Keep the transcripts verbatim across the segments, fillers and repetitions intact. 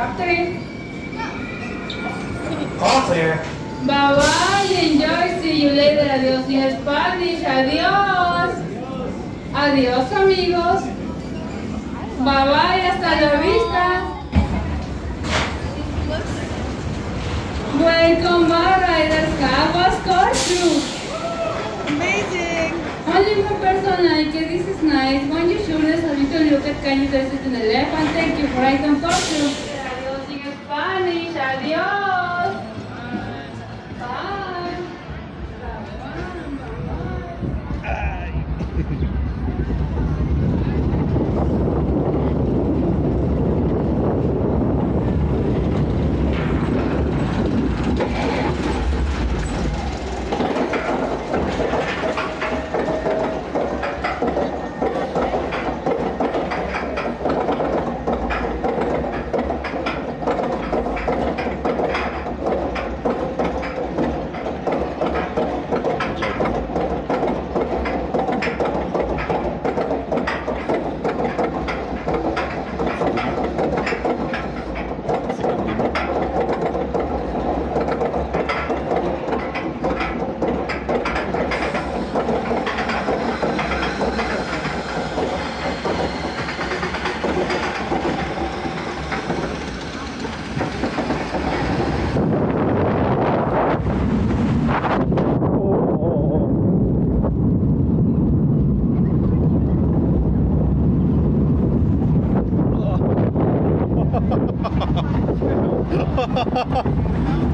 Up three. All clear. Bye bye. Enjoy. See you later. Adios, in Spanish. Adios. Adios, amigos. Bye bye. Hasta la vista. Welcome, my riders. Capas Corchu. Amazing. Only one person like it. This is nice. When you shoot us a little look at can you dress it to the left and thank you for right on Corchu. Adios, in Spanish. Adios.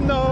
No!